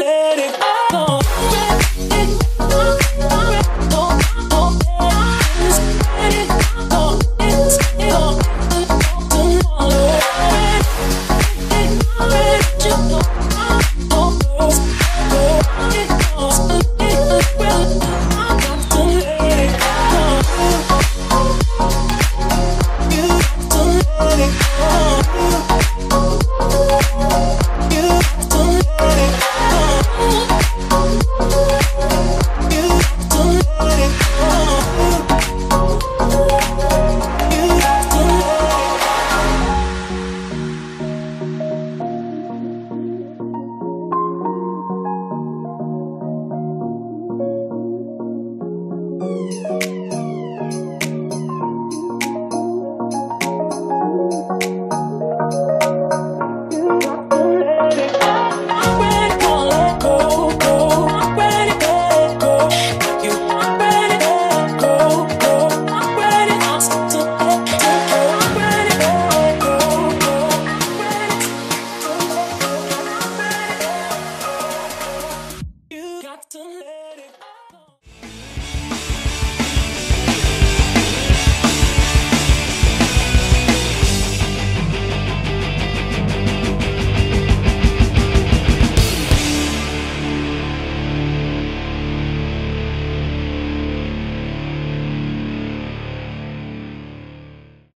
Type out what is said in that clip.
Let it go.